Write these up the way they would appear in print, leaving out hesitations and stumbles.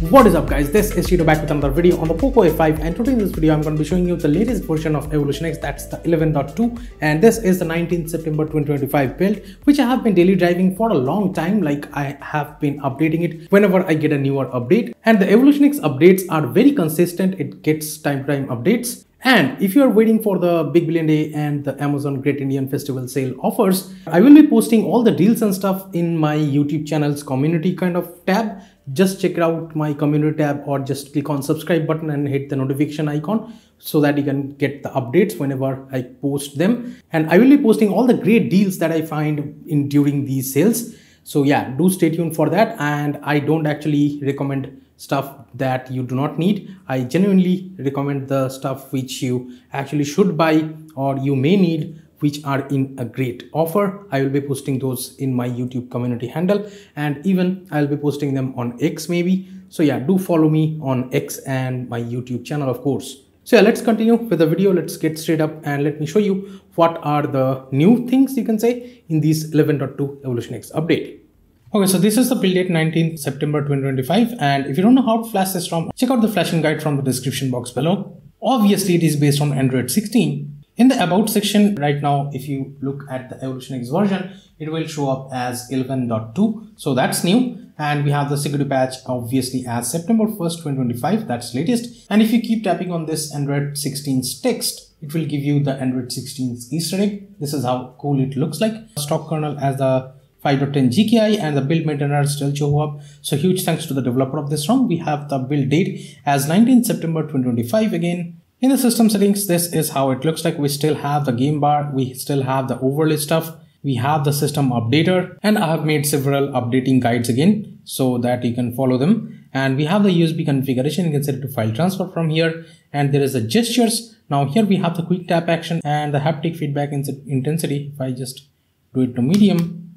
What is up guys, this is Shido back with another video on the POCO F5, and today in this video I'm going to be showing you the latest version of Evolution X, that's the 11.2, and this is the 19th September 2025 build, which I have been daily driving for a long time. Like, I have been updating it whenever I get a newer update, and the Evolution X updates are very consistent. It gets time to time updates. And if you are waiting for the Big Billion Day and the Amazon Great Indian Festival sale offers, I will be posting all the deals and stuff in my YouTube channel's community kind of tab. Just check out my community tab or just click on subscribe button and hit the notification icon so that you can get the updates whenever I post them. And I will be posting all the great deals that I find in during these sales. So yeah, do stay tuned for that. And I don't actually recommend stuff that you do not need. I genuinely recommend the stuff which you actually should buy or you may need, which are in a great offer. I will be posting those in my YouTube community handle, and even I'll be posting them on X maybe. So yeah, do follow me on X and my YouTube channel, of course. So yeah, let's continue with the video. Let's get straight up and let me show you what are the new things you can say in this 11.2 Evolution X update. Okay, so this is the build date 19th September 2025, and if you don't know how to flash this ROM, check out the flashing guide from the description box below. Obviously, it is based on Android 16. In the About section right now, if you look at the Evolution X version, it will show up as 11.2, so that's new. And we have the security patch obviously as September 1st, 2025, that's latest. And if you keep tapping on this Android 16's text, it will give you the Android 16's Easter egg. This is how cool it looks like. Stock kernel as the 5.10 GKI and the build maintainer still show up. So huge thanks to the developer of this ROM. We have the build date as 19th September 2025 again. In the system settings, this is how it looks like. We still have the game bar, we still have the overlay stuff, we have the system updater, and I have made several updating guides again so that you can follow them. And we have the USB configuration, you can set it to file transfer from here, and there is the gestures. Now here we have the quick tap action and the haptic feedback intensity. If I just do it to medium,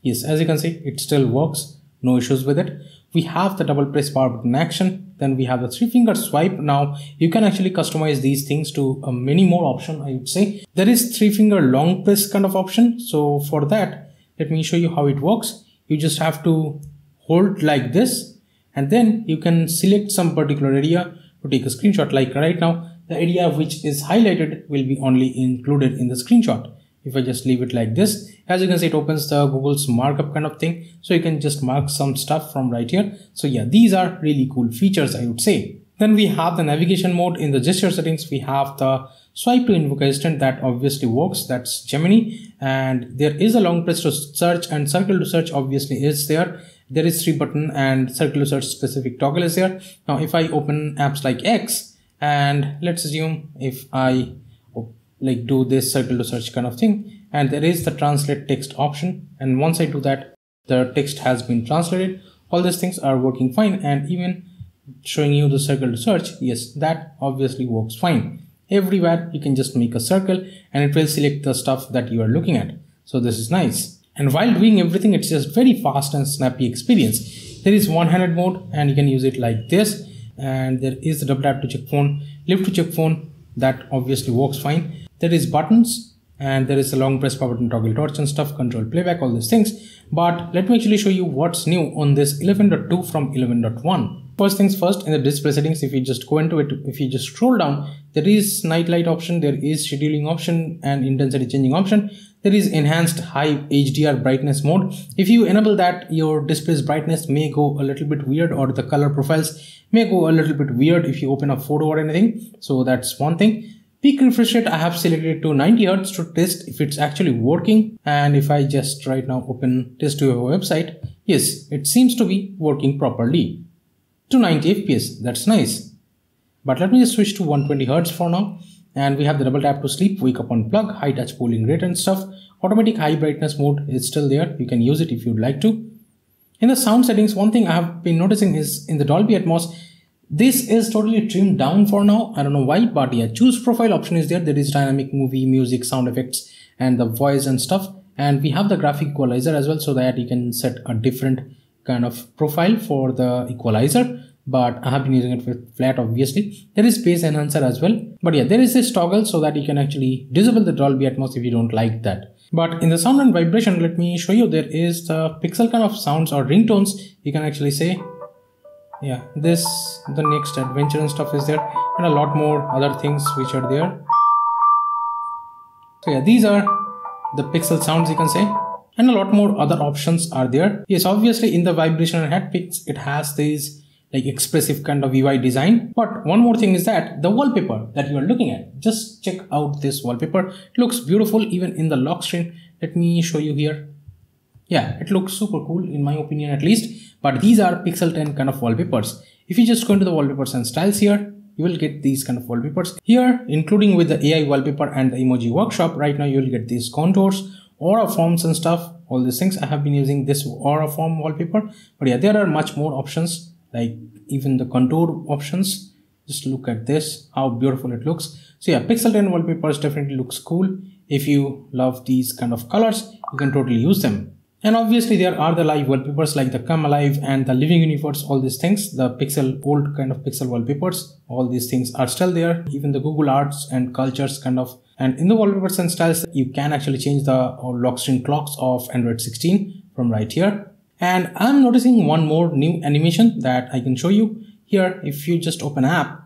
yes, as you can see, it still works, no issues with it. We have the double press power button action, then we have the three finger swipe. Now you can actually customize these things to many more options, I would say. There is three finger long press kind of option. So for that, let me show you how it works. You just have to hold like this, and then you can select some particular area to take a screenshot. Like right now, the area which is highlighted will be only included in the screenshot. If I just leave it like this, as you can see, it opens the Google's markup kind of thing. So you can just mark some stuff from right here. So yeah, these are really cool features, I would say. Then we have the navigation mode. In the gesture settings, we have the swipe to invoke assistant. That obviously works. That's Gemini. And there is a long press to search, and circle to search obviously is there. There is three button and circle to search specific toggle is there. Now, if I open apps like X, and let's assume if I like do this circle to search kind of thing, and there is the translate text option, and once I do that, the text has been translated. All these things are working fine, and even showing you the circle to search, yes, that obviously works fine. Everywhere you can just make a circle and it will select the stuff that you are looking at. So this is nice, and while doing everything, it's just very fast and snappy experience. There is one-handed mode, and you can use it like this, and there is the double tap to check phone, lift to check phone, that obviously works fine. There is buttons, and there is a long press power button, toggle torch and stuff, control playback, all these things. But let me actually show you what's new on this 11.2 from 11.1. First things first, in the display settings, if you just go into it, if you just scroll down, there is night light option, there is scheduling option and intensity changing option. There is enhanced high HDR brightness mode. If you enable that, your display's brightness may go a little bit weird, or the color profiles may go a little bit weird if you open a photo or anything. So that's one thing. Peak refresh rate I have selected to 90 Hz to test if it's actually working. And if I just right now open test your website, yes, it seems to be working properly. To 90 FPS, that's nice. But let me just switch to 120 Hz for now. And we have the double tap to sleep, wake up, unplug, high touch polling rate and stuff. Automatic high brightness mode is still there. You can use it if you'd like to. In the sound settings, one thing I have been noticing is in the Dolby Atmos, this is totally trimmed down for now. I don't know why, but yeah, choose profile option is there. There is dynamic movie, music, sound effects, and the voice and stuff. And we have the graphic equalizer as well, so that you can set a different kind of profile for the equalizer. But I have been using it with flat, obviously. There is bass enhancer as well. But yeah, there is this toggle so that you can actually disable the Dolby Atmos if you don't like that. But in the sound and vibration, let me show you, there is the pixel kind of sounds or ringtones. You can actually say yeah, this the next adventure and stuff is there, and a lot more other things which are there. So yeah, these are the pixel sounds, you can say, and a lot more other options are there. Yes, obviously in the vibration and haptics it has these like expressive kind of UI design. But one more thing is that the wallpaper that you are looking at, just check out this wallpaper. It looks beautiful even in the lock screen. Let me show you here. Yeah, it looks super cool in my opinion at least. But these are Pixel 10 kind of wallpapers. If you just go into the wallpapers and styles here, you will get these kind of wallpapers here, including with the AI wallpaper and the emoji workshop. Right now you will get these contours, aura forms and stuff, all these things. I have been using this aura form wallpaper, but yeah, there are much more options, like even the contour options. Just look at this, how beautiful it looks. So yeah, Pixel 10 wallpapers definitely looks cool. If you love these kind of colors, you can totally use them. And obviously there are the live wallpapers like the Come Alive and the Living Universe, all these things, the pixel, old kind of pixel wallpapers, all these things are still there. Even the Google Arts and Cultures kind of. And in the wallpapers and styles, you can actually change the lock screen clocks of Android 16 from right here. And I'm noticing one more new animation that I can show you here. If you just open app,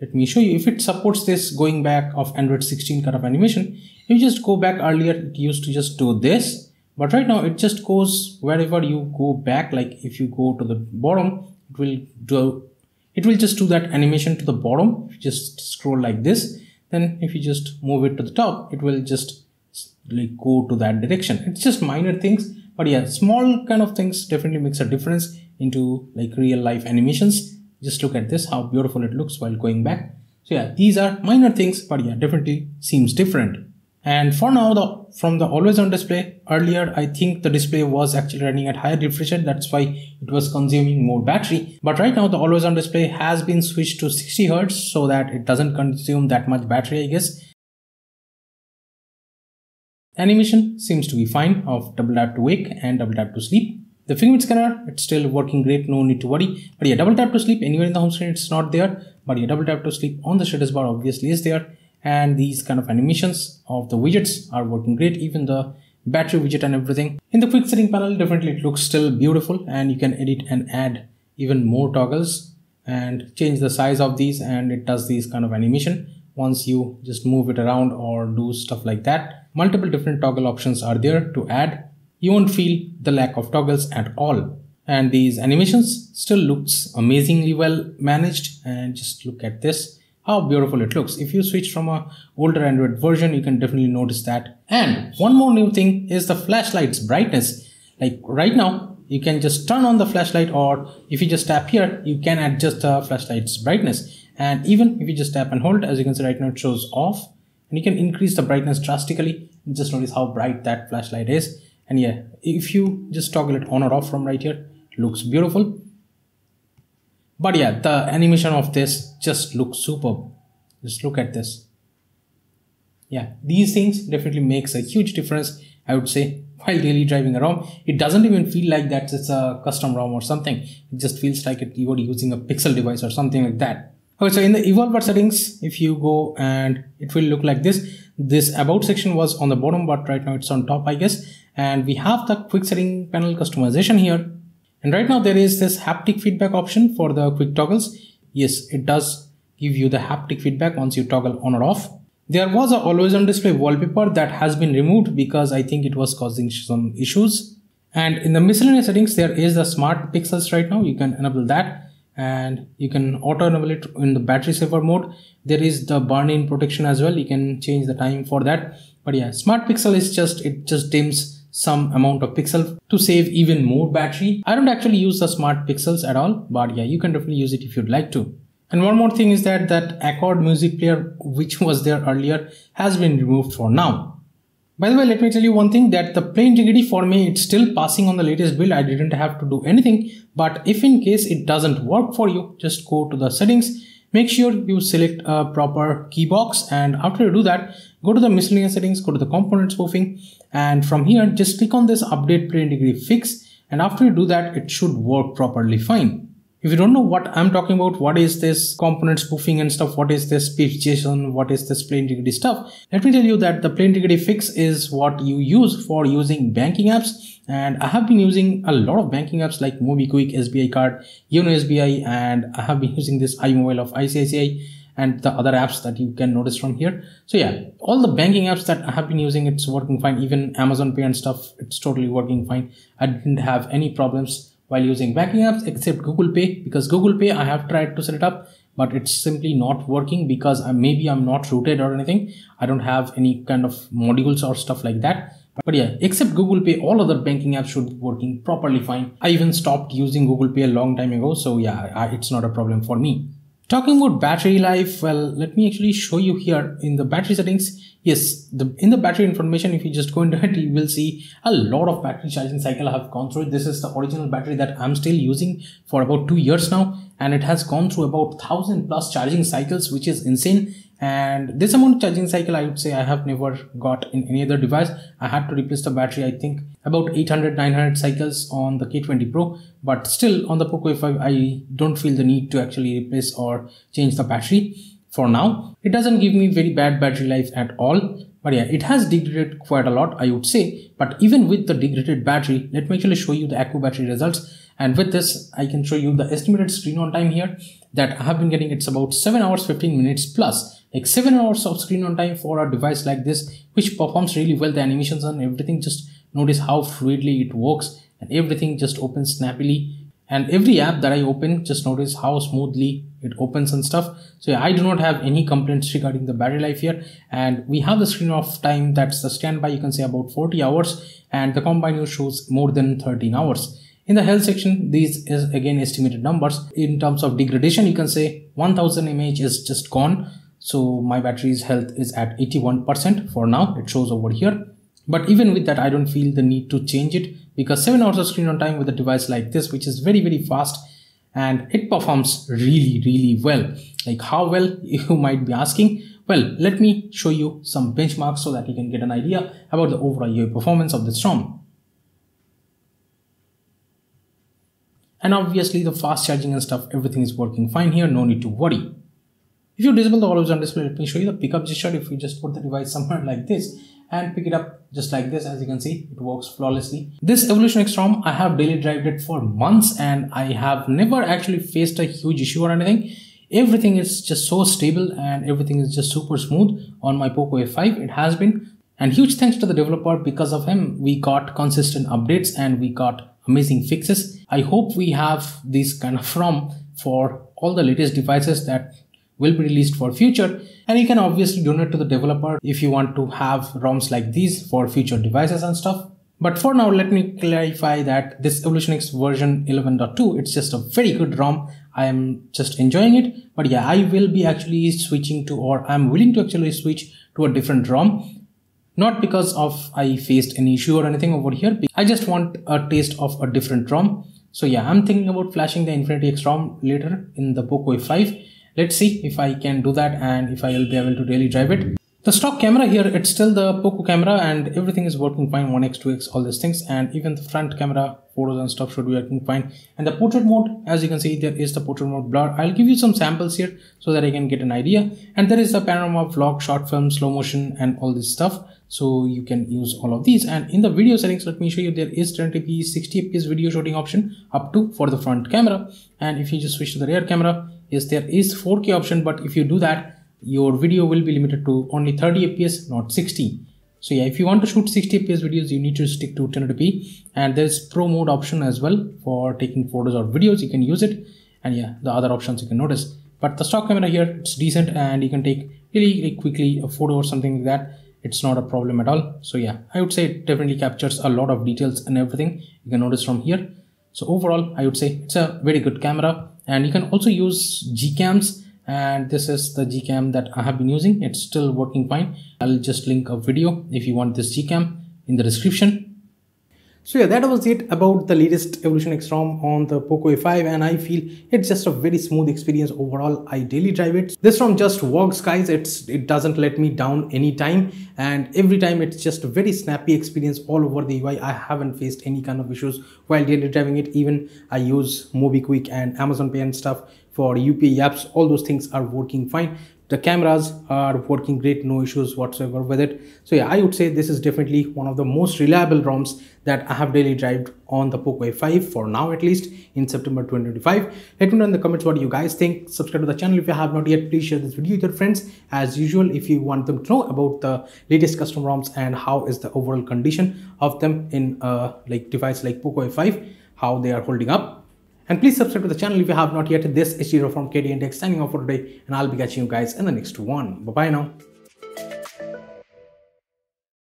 let me show you if it supports this going back of Android 16 kind of animation. If you just go back earlier, it used to just do this. But right now it just goes wherever you go back. Like if you go to the bottom, it will just do that animation to the bottom. If you just scroll like this, then if you just move it to the top, it will just like go to that direction. It's just minor things, but yeah, small kind of things definitely makes a difference into like real life animations. Just look at this, how beautiful it looks while going back. So yeah, these are minor things, but yeah, definitely seems different. And for now, from the always on display, earlier I think the display was actually running at higher refresh rate, that's why it was consuming more battery. But right now the always on display has been switched to 60 Hz, so that it doesn't consume that much battery, I guess. Animation seems to be fine of double tap to wake and double tap to sleep. The fingerprint scanner, it's still working great, no need to worry. But yeah, double tap to sleep anywhere in the home screen, it's not there. But yeah, double tap to sleep on the status bar obviously is there. And these kind of animations of the widgets are working great, even the battery widget and everything. In the quick setting panel, definitely it looks still beautiful, and you can edit and add even more toggles and change the size of these, and it does these kind of animation once you just move it around or do stuff like that. Multiple different toggle options are there to add. You won't feel the lack of toggles at all. And these animations still looks amazingly well managed, and just look at this, how beautiful it looks. If you switch from a older Android version, you can definitely notice that. And one more new thing is the flashlight's brightness. Like right now, you can just turn on the flashlight, or if you just tap here, you can adjust the flashlight's brightness. And even if you just tap and hold, as you can see right now, it shows off, and you can increase the brightness drastically. Just notice how bright that flashlight is. And yeah, if you just toggle it on or off from right here, it looks beautiful. But yeah, the animation of this just looks superb. Just look at this. Yeah, these things definitely makes a huge difference, I would say, while daily driving around. It doesn't even feel like that it's a custom ROM or something. It just feels like you are using a Pixel device or something like that. Okay, so in the Evolver settings, if you go, and it will look like this. This about section was on the bottom, but right now it's on top, I guess. And we have the quick setting panel customization here. And right now there is this haptic feedback option for the quick toggles. Yes, it does give you the haptic feedback once you toggle on or off. There was a always on display wallpaper that has been removed because I think it was causing some issues. And in the miscellaneous settings, there is the smart pixels right now. You can enable that, and you can auto enable it in the battery saver mode. There is the burn-in protection as well. You can change the time for that. But yeah, smart pixel is just, it just dims some amount of pixel to save even more battery. I don't actually use the smart pixels at all, but yeah, you can definitely use it if you'd like to. And one more thing is that Accord music player, which was there earlier, has been removed for now. By the way, let me tell you one thing, that the play integrity for me, it's still passing on the latest build. I didn't have to do anything, but if in case it doesn't work for you, just go to the settings, make sure you select a proper key box, and after you do that, go to the miscellaneous settings, go to the component spoofing, and from here just click on this update play integrity fix, and after you do that, it should work properly fine. If you don't know what I'm talking about, what is this component spoofing and stuff, what is this speech JSON, what is this plain integrity stuff, let me tell you that the plain integrity fix is what you use for using banking apps. And I have been using a lot of banking apps like MobiKwik, SBI Card, UNO SBI, and I have been using this iMobile of ICICI and the other apps that you can notice from here. So yeah, all the banking apps that I have been using, it's working fine. Even Amazon Pay and stuff, it's totally working fine. I didn't have any problems while using banking apps except Google Pay, because Google Pay I have tried to set it up, but it's simply not working because maybe I'm not rooted or anything. I don't have any kind of modules or stuff like that. But yeah, except Google Pay, all other banking apps should be working properly fine. I even stopped using Google Pay a long time ago. So yeah, it's not a problem for me. Talking about battery life, well, let me actually show you here in the battery settings. Yes, in the battery information, if you just go into it, you will see a lot of battery charging cycle I have gone through. This is the original battery that I'm still using for about 2 years now, and it has gone through about 1000+ charging cycles, which is insane. And this amount of charging cycle, I would say I have never got in any other device. I had to replace the battery, I think about 800-900 cycles on the K20 Pro, but still on the POCO F5, I don't feel the need to actually replace or change the battery for now. It doesn't give me very bad battery life at all. But yeah, it has degraded quite a lot, I would say. But even with the degraded battery, let me actually show you the AccuBattery results. And with this, I can show you the estimated screen on time here that I have been getting. It's about 7 hours, 15 minutes plus. Like 7 hours of screen on time for a device like this, which performs really well. The animations and everything, just notice how fluidly it works, and everything just opens snappily. And every app that I open, just notice how smoothly it opens and stuff. So yeah, I do not have any complaints regarding the battery life here. And we have the screen off time, that's the standby, you can say about 40 hours. And the combined use shows more than 13 hours. In the health section, these is again estimated numbers. In terms of degradation, you can say 1000 mAh is just gone. So my battery's health is at 81% for now, it shows over here. But even with that, I don't feel the need to change it, because 7 hours of screen on time with a device like this, which is very fast, and it performs really well. Like how well, you might be asking. Well, let me show you some benchmarks so that you can get an idea about the overall UI performance of this ROM. And obviously the fast charging and stuff, everything is working fine here, no need to worry. If you disable the always on display, let me show you the pickup gesture. If you just put the device somewhere like this and pick it up just like this, as you can see, it works flawlessly. This Evolution X ROM, I have daily drived it for months, and I have never actually faced a huge issue or anything. Everything is just so stable, and everything is just super smooth on my POCO F5. It has been. And huge thanks to the developer, because of him, we got consistent updates and we got amazing fixes. I hope we have this kind of ROM for all the latest devices that will be released for future, and you can obviously donate to the developer if you want to have ROMs like these for future devices and stuff. But for now, let me clarify that this Evolution X version 11.2, it's just a very good ROM. I am just enjoying it, but yeah, I will be actually switching to, or I'm willing to actually switch to a different ROM. Not because of I faced any issue or anything over here, I just want a taste of a different ROM. So yeah, I'm thinking about flashing the Infinity X ROM later in the POCO F5. Let's see if I can do that and if I will be able to really drive it. The stock camera here, it's still the POCO camera, and everything is working fine, 1x, 2x, all these things, and even the front camera, photos and stuff should be working fine. And the portrait mode, as you can see, there is the portrait mode blur. I'll give you some samples here so that I can get an idea. And there is the panorama, vlog, short film, slow motion and all this stuff. So you can use all of these. And in the video settings, let me show you, there is 1080p, 60fps video shooting option up to for the front camera. And if you just switch to the rear camera, yes, there is 4K option, but if you do that, your video will be limited to only 30fps, not 60. So yeah, if you want to shoot 60fps videos, you need to stick to 1080p. And there's pro mode option as well for taking photos or videos, you can use it. And yeah, the other options you can notice. But the stock camera here, it's decent, and you can take really quickly a photo or something like that. It's not a problem at all. So yeah, I would say it definitely captures a lot of details and everything you can notice from here. So overall, I would say it's a very good camera. And you can also use Gcams, and this is the Gcam that I have been using. It's still working fine. I'll just link a video if you want this Gcam in the description. So yeah, that was it about the latest Evolution X ROM on the POCO F5, and I feel it's just a very smooth experience overall. I daily drive it. This ROM just works, guys. It doesn't let me down any time, and every time it's just a very snappy experience all over the UI. I haven't faced any kind of issues while daily driving it. Even I use MobiKwik and Amazon Pay and stuff for UPI apps. All those things are working fine. The cameras are working great, no issues whatsoever with it. So yeah, I would say this is definitely one of the most reliable ROMs that I have daily drived on the POCO F5 for now, at least in September 2025. Let me know in the comments what you guys think. Subscribe to the channel if you have not yet. Please share this video with your friends as usual if you want them to know about the latest custom ROMs and how is the overall condition of them in like device like POCO F5, how they are holding up. And please subscribe to the channel if you have not yet. This is Hero from KTNTECH signing off for today, and I'll be catching you guys in the next one. Bye-bye now.